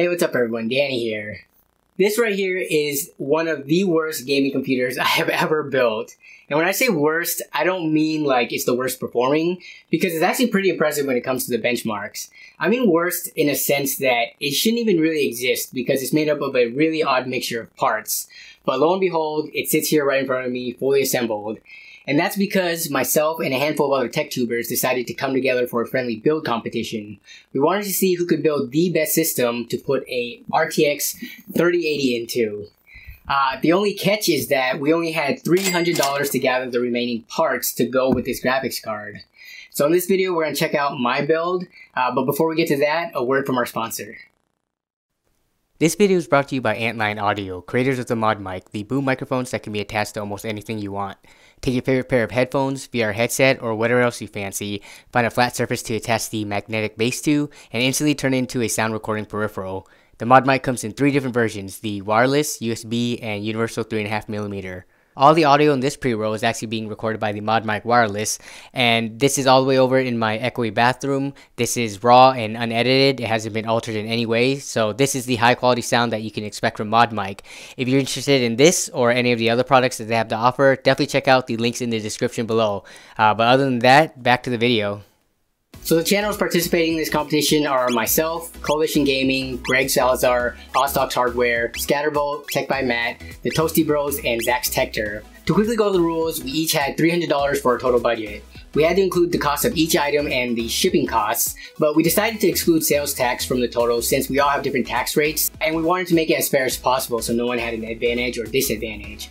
Hey, what's up everyone? Danny here. This right here is one of the worst gaming computers I have ever built. And when I say worst, I don't mean like it's the worst performing, because it's actually pretty impressive when it comes to the benchmarks. I mean worst in a sense that it shouldn't even really exist because it's made up of a really odd mixture of parts. But lo and behold, it sits here right in front of me, fully assembled. And that's because myself and a handful of other tech tubers decided to come together for a friendly build competition. We wanted to see who could build the best system to put a RTX 3080 into. The only catch is that we only had $300 to gather the remaining parts to go with this graphics card. So in this video, we're going to check out my build. But before we get to that, a word from our sponsor. This video is brought to you by Antlion Audio, creators of the ModMic, the boom microphones that can be attached to almost anything you want. Take your favorite pair of headphones, VR headset, or whatever else you fancy, find a flat surface to attach the magnetic base to, and instantly turn it into a sound recording peripheral. The ModMic comes in three different versions, the wireless, USB, and universal 3.5mm. All the audio in this pre-roll is actually being recorded by the ModMic Wireless, and this is all the way over in my echoey bathroom. This is raw and unedited. It hasn't been altered in any way, so this is the high-quality sound that you can expect from ModMic. If you're interested in this or any of the other products that they have to offer, definitely check out the links in the description below. But other than that, back to the video. So the channels participating in this competition are myself, Coalition Gaming, Greg Salazar, Oddstocks Hardware, Scatterbolt, Tech by Matt, The Toasty Bros, and Zach's Techter. To quickly go over the rules, we each had $300 for our total budget. We had to include the cost of each item and the shipping costs, but we decided to exclude sales tax from the total since we all have different tax rates, and we wanted to make it as fair as possible so no one had an advantage or disadvantage.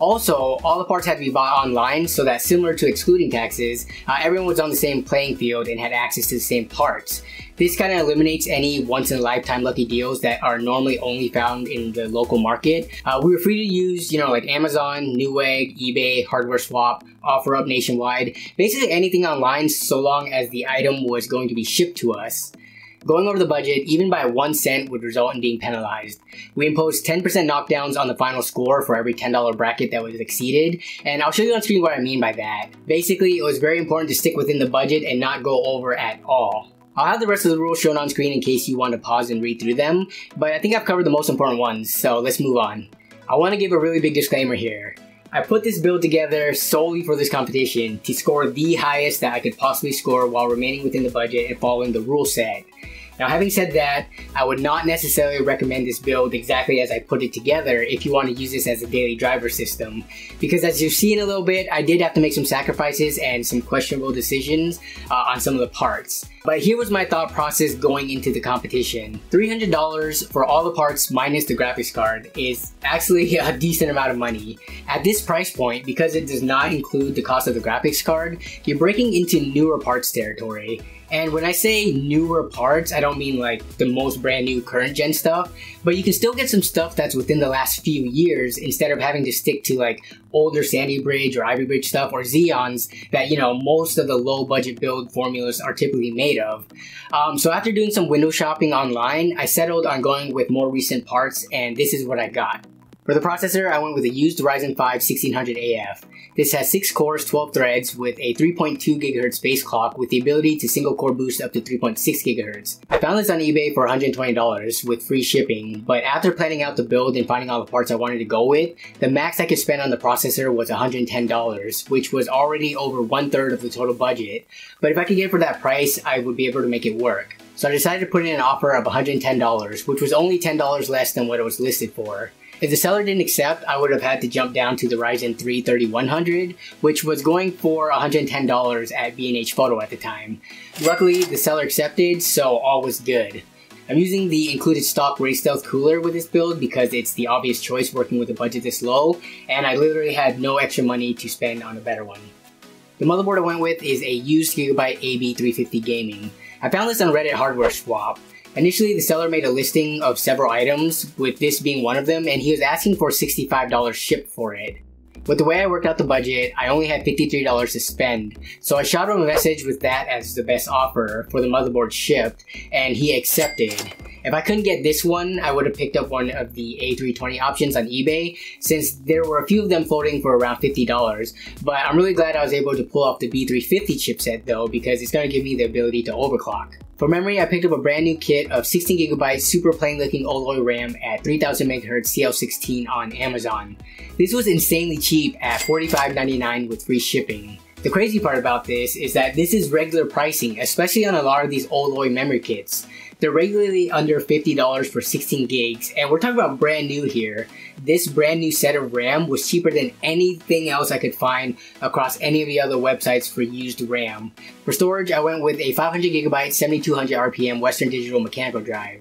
Also, all the parts had to be bought online so that, similar to excluding taxes, everyone was on the same playing field and had access to the same parts. This kind of eliminates any once-in-a-lifetime lucky deals that are normally only found in the local market. We were free to use, like Amazon, Newegg, eBay, Hardware Swap, OfferUp nationwide, basically anything online so long as the item was going to be shipped to us. Going over the budget, even by 1 cent, would result in being penalized. We imposed 10% knockdowns on the final score for every $10 bracket that was exceeded, and I'll show you on screen what I mean by that. Basically, it was very important to stick within the budget and not go over at all. I'll have the rest of the rules shown on screen in case you want to pause and read through them, but I think I've covered the most important ones, so let's move on. I want to give a really big disclaimer here. I put this build together solely for this competition to score the highest that I could possibly score while remaining within the budget and following the rule set. Now, having said that, I would not necessarily recommend this build exactly as I put it together if you want to use this as a daily driver system, because as you'll see in a little bit, I did have to make some sacrifices and some questionable decisions on some of the parts. But here was my thought process going into the competition. $300 for all the parts minus the graphics card is actually a decent amount of money. At this price point, because it does not include the cost of the graphics card, you're breaking into newer parts territory. And when I say newer parts, I don't mean like the most brand new current gen stuff, but you can still get some stuff that's within the last few years instead of having to stick to like older Sandy Bridge or Ivy Bridge stuff or Xeons that, most of the low budget build formulas are typically made of. So after doing some window shopping online, I settled on going with more recent parts, and this is what I got. For the processor, I went with a used Ryzen 5 1600 AF. This has 6 cores, 12 threads, with a 3.2 GHz base clock with the ability to single core boost up to 3.6 GHz. I found this on eBay for $120 with free shipping, but after planning out the build and finding all the parts I wanted to go with, the max I could spend on the processor was $110, which was already over 1/3 of the total budget. But if I could get it for that price, I would be able to make it work. So I decided to put in an offer of $110, which was only $10 less than what it was listed for. If the seller didn't accept, I would have had to jump down to the Ryzen 3 3100, which was going for $110 at B&H Photo at the time. Luckily, the seller accepted, so all was good. I'm using the included stock Ray Stealth cooler with this build because it's the obvious choice working with a budget this low, and I literally had no extra money to spend on a better one. The motherboard I went with is a used Gigabyte AB350 Gaming. I found this on Reddit Hardware Swap. Initially, the seller made a listing of several items, with this being one of them, and he was asking for $65 shipped for it. But the way I worked out the budget, I only had $53 to spend, so I shot him a message with that as the best offer for the motherboard shipped, and he accepted. If I couldn't get this one, I would have picked up one of the A320 options on eBay, since there were a few of them floating for around $50, but I'm really glad I was able to pull off the B350 chipset though, because it's going to give me the ability to overclock. For memory, I picked up a brand new kit of 16GB super plain looking Oloy RAM at 3000MHz CL16 on Amazon. This was insanely cheap at $45.99 with free shipping. The crazy part about this is that this is regular pricing, especially on a lot of these Oloy memory kits. They're regularly under $50 for 16 gigs, and we're talking about brand new here. This brand new set of RAM was cheaper than anything else I could find across any of the other websites for used RAM. For storage, I went with a 500GB 7200 RPM Western Digital mechanical drive.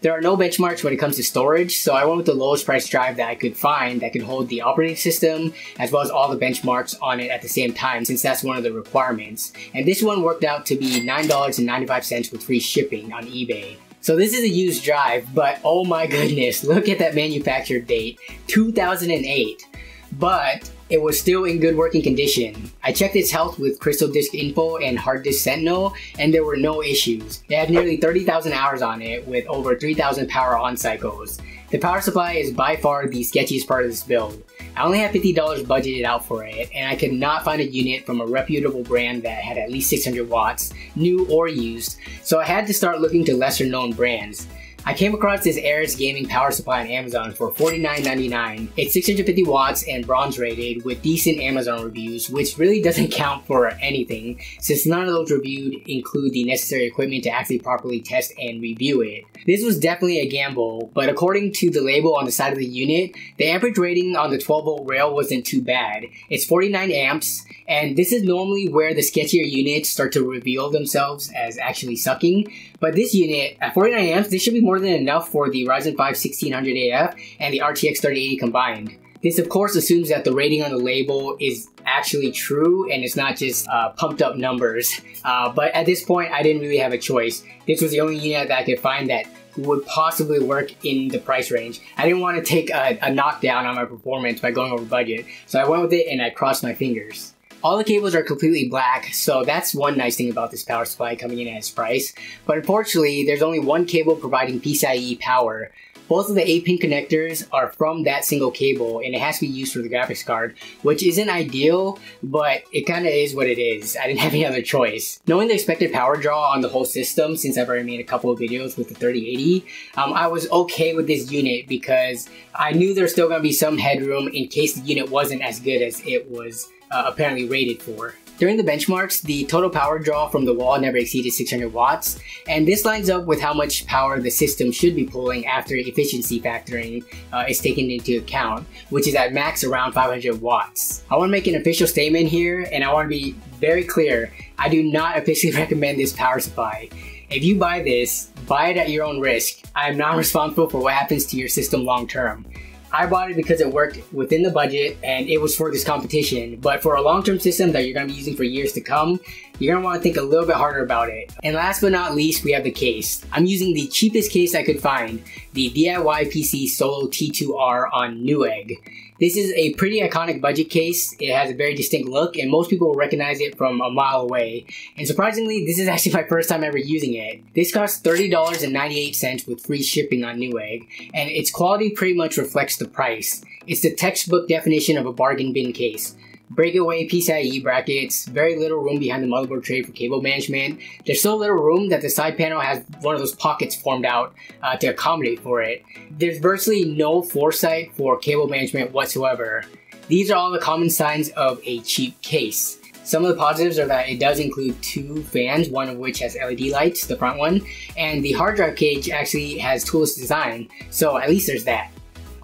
There are no benchmarks when it comes to storage, so I went with the lowest price drive that I could find that could hold the operating system as well as all the benchmarks on it at the same time, since that's one of the requirements. And this one worked out to be $9.95 with free shipping on eBay. So this is a used drive, but oh my goodness, look at that manufacture date, 2008. But it was still in good working condition. I checked its health with CrystalDiskInfo and Hard Disk Sentinel, and there were no issues. It had nearly 30,000 hours on it with over 3,000 power on cycles. The power supply is by far the sketchiest part of this build. I only had $50 budgeted out for it, and I could not find a unit from a reputable brand that had at least 600 watts, new or used, so I had to start looking to lesser known brands. I came across this Ares Gaming power supply on Amazon for $49.99. It's 650 watts and bronze rated with decent Amazon reviews, which really doesn't count for anything since none of those reviewed include the necessary equipment to actually properly test and review it. This was definitely a gamble, but according to the label on the side of the unit, the amperage rating on the 12-volt rail wasn't too bad. It's 49 amps, and this is normally where the sketchier units start to reveal themselves as actually sucking, but this unit, at 49 amps, this should be more than enough for the Ryzen 5 1600 AF and the RTX 3080 combined. This of course assumes that the rating on the label is actually true and it's not just pumped up numbers. But at this point I didn't really have a choice. This was the only unit that I could find that would possibly work in the price range. I didn't want to take a knockdown on my performance by going over budget, so I went with it and I crossed my fingers. All the cables are completely black, so that's one nice thing about this power supply coming in at its price. But unfortunately, there's only one cable providing PCIe power. Both of the 8-pin connectors are from that single cable, and it has to be used for the graphics card, which isn't ideal, but it kinda is what it is. I didn't have any other choice. Knowing the expected power draw on the whole system, since I've already made a couple of videos with the 3080, I was okay with this unit because I knew there's still gonna be some headroom in case the unit wasn't as good as it was apparently rated for. During the benchmarks, the total power draw from the wall never exceeded 600 watts, and this lines up with how much power the system should be pulling after efficiency factoring is taken into account, which is at max around 500 watts. I want to make an official statement here, and I want to be very clear, I do not officially recommend this power supply. If you buy this, buy it at your own risk. I am not responsible for what happens to your system long term. I bought it because it worked within the budget and it was for this competition, but for a long-term system that you're going to be using for years to come, you're going to want to think a little bit harder about it. And last but not least, we have the case. I'm using the cheapest case I could find, the DIY PC Solo T2R on Newegg. This is a pretty iconic budget case. It has a very distinct look and most people will recognize it from a mile away. And surprisingly, this is actually my first time ever using it. This costs $30.98 with free shipping on Newegg, and its quality pretty much reflects the price. It's the textbook definition of a bargain bin case. Breakaway PCIe brackets, very little room behind the motherboard tray for cable management. There's so little room that the side panel has one of those pockets formed out to accommodate for it. There's virtually no foresight for cable management whatsoever. These are all the common signs of a cheap case. Some of the positives are that it does include two fans, one of which has LED lights, the front one, and the hard drive cage actually has toolless design, so at least there's that.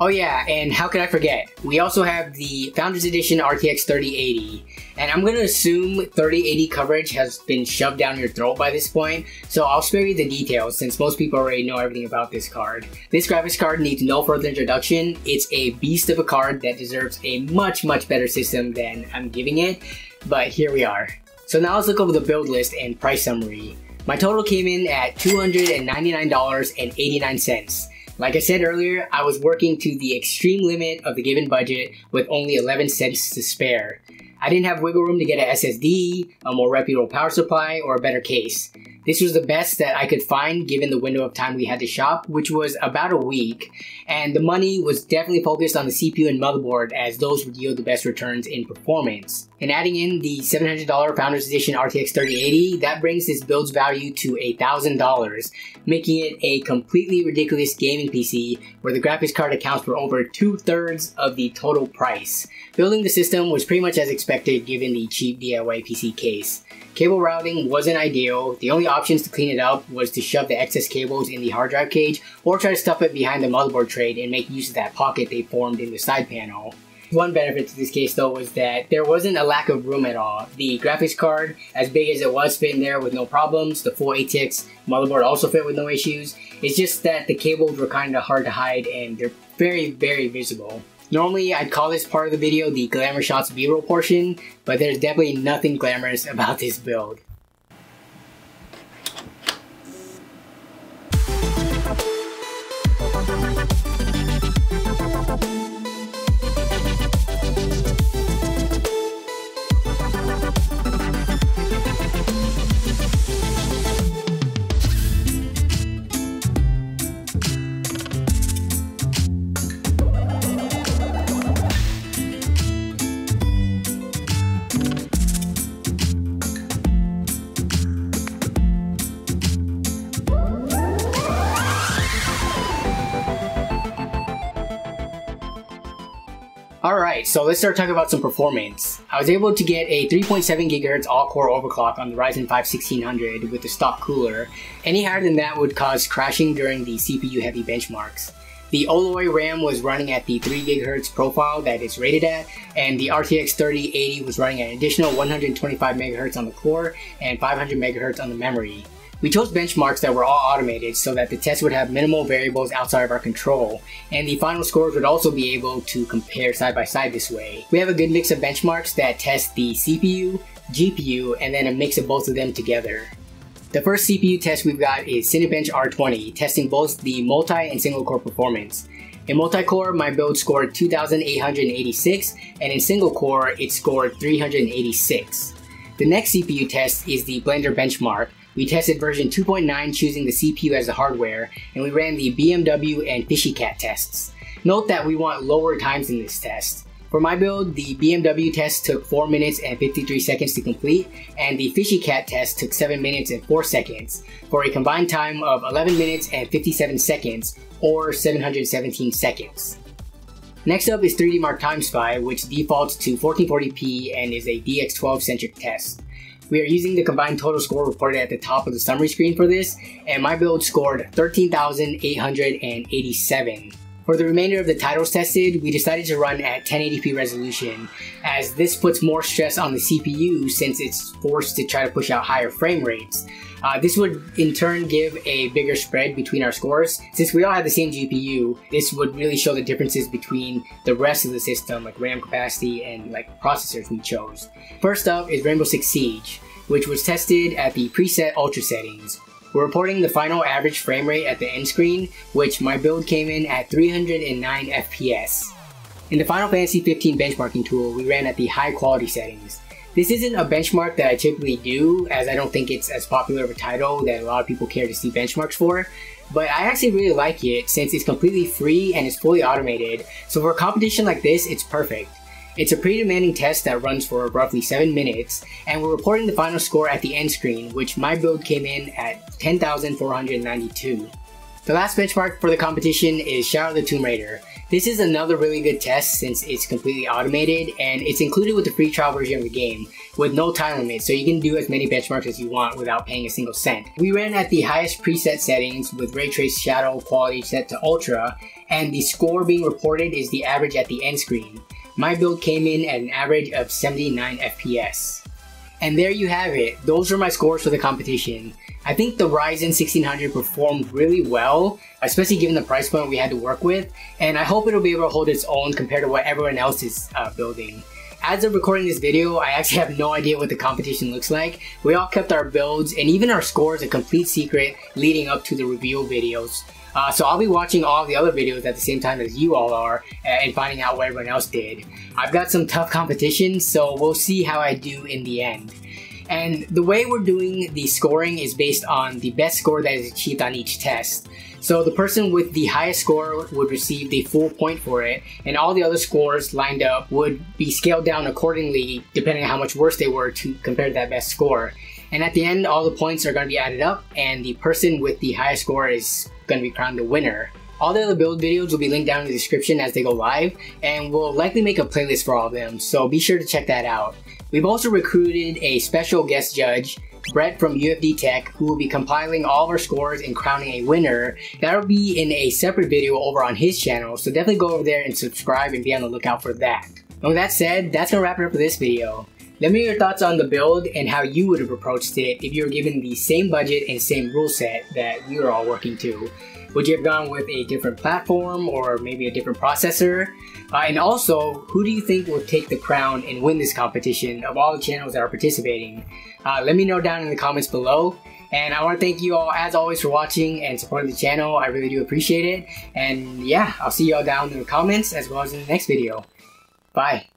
Oh yeah, and how could I forget? We also have the Founders Edition RTX 3080, and I'm going to assume 3080 coverage has been shoved down your throat by this point, so I'll spare you the details since most people already know everything about this card. This graphics card needs no further introduction. It's a beast of a card that deserves a much better system than I'm giving it, but here we are. So now let's look over the build list and price summary. My total came in at $299.89. Like I said earlier, I was working to the extreme limit of the given budget with only 11 cents to spare. I didn't have wiggle room to get an SSD, a more reputable power supply, or a better case. This was the best that I could find given the window of time we had to shop, which was about a week, and the money was definitely focused on the CPU and motherboard as those would yield the best returns in performance. And adding in the $700 Founders Edition RTX 3080, that brings this build's value to $1,000, making it a completely ridiculous gaming PC where the graphics card accounts for over 2/3 of the total price. Building the system was pretty much as expected given the cheap DIY PC case. Cable routing wasn't ideal. The only options to clean it up was to shove the excess cables in the hard drive cage or try to stuff it behind the motherboard tray and make use of that pocket they formed in the side panel. One benefit to this case though was that there wasn't a lack of room at all. The graphics card, as big as it was, fit in there with no problems. The full ATX motherboard also fit with no issues. It's just that the cables were kind of hard to hide and they're very visible. Normally I'd call this part of the video the glamour shots B-roll portion, but there's definitely nothing glamorous about this build. Alright, so let's start talking about some performance. I was able to get a 3.7 GHz all-core overclock on the Ryzen 5 1600 with the stock cooler. Any higher than that would cause crashing during the CPU-heavy benchmarks. The Oloy RAM was running at the 3 GHz profile that it's rated at, and the RTX 3080 was running an additional 125 MHz on the core and 500 MHz on the memory. We chose benchmarks that were all automated so that the test would have minimal variables outside of our control, and the final scores would also be able to compare side by side this way. We have a good mix of benchmarks that test the CPU, GPU, and then a mix of both of them together. The first CPU test we've got is Cinebench R20, testing both the multi and single core performance. In multi-core, my build scored 2,886, and in single core, it scored 386. The next CPU test is the Blender benchmark. We tested version 2.9 choosing the CPU as the hardware, and we ran the BMW and FishyCat tests. Note that we want lower times in this test. For my build, the BMW test took 4 minutes and 53 seconds to complete, and the FishyCat test took 7 minutes and 4 seconds, for a combined time of 11 minutes and 57 seconds, or 717 seconds. Next up is 3DMark TimeSpy, which defaults to 1440p and is a DX12 centric test. We are using the combined total score reported at the top of the summary screen for this, and my build scored 13,887. For the remainder of the titles tested, we decided to run at 1080p resolution, as this puts more stress on the CPU since it's forced to try to push out higher frame rates. This would in turn give a bigger spread between our scores. Since we all had the same GPU, this would really show the differences between the rest of the system, like RAM capacity and like processors we chose. First up is Rainbow Six Siege, which was tested at the preset ultra settings. We're reporting the final average frame rate at the end screen, which my build came in at 309 FPS. In the Final Fantasy 15 benchmarking tool, we ran at the high quality settings. This isn't a benchmark that I typically do, as I don't think it's as popular of a title that a lot of people care to see benchmarks for, but I actually really like it since it's completely free and it's fully automated, so for a competition like this, it's perfect. It's a pretty demanding test that runs for roughly 7 minutes, and we're reporting the final score at the end screen, which my build came in at 10,492. The last benchmark for the competition is Shadow of the Tomb Raider. This is another really good test since it's completely automated, and it's included with the free trial version of the game with no time limit, so you can do as many benchmarks as you want without paying a single cent. We ran at the highest preset settings with ray trace shadow quality set to ultra, and the score being reported is the average at the end screen. My build came in at an average of 79 FPS. And there you have it, those are my scores for the competition. I think the Ryzen 1600 performed really well, especially given the price point we had to work with, and I hope it'll be able to hold its own compared to what everyone else is building. As of recording this video, I actually have no idea what the competition looks like. We all kept our builds and even our scores a complete secret leading up to the reveal videos. So I'll be watching all the other videos at the same time as you all are and finding out what everyone else did. I've got some tough competition, so we'll see how I do in the end. And the way we're doing the scoring is based on the best score that is achieved on each test. So the person with the highest score would receive the full point for it, and all the other scores lined up would be scaled down accordingly depending on how much worse they were to compare to that best score. And at the end, all the points are going to be added up, and the person with the highest score is going to be crowned the winner. All the other build videos will be linked down in the description as they go live, and we'll likely make a playlist for all of them, so be sure to check that out. We've also recruited a special guest judge, Brett from UFD Tech, who will be compiling all of our scores and crowning a winner. That'll be in a separate video over on his channel, so definitely go over there and subscribe and be on the lookout for that. And with that said, that's gonna wrap it up for this video. Let me know your thoughts on the build and how you would have approached it if you were given the same budget and same rule set that we were all working to. Would you have gone with a different platform or maybe a different processor? And also, who do you think will take the crown and win this competition of all the channels that are participating? Let me know down in the comments below. And I want to thank you all as always for watching and supporting the channel. I really do appreciate it. And yeah, I'll see you all down in the comments as well as in the next video. Bye.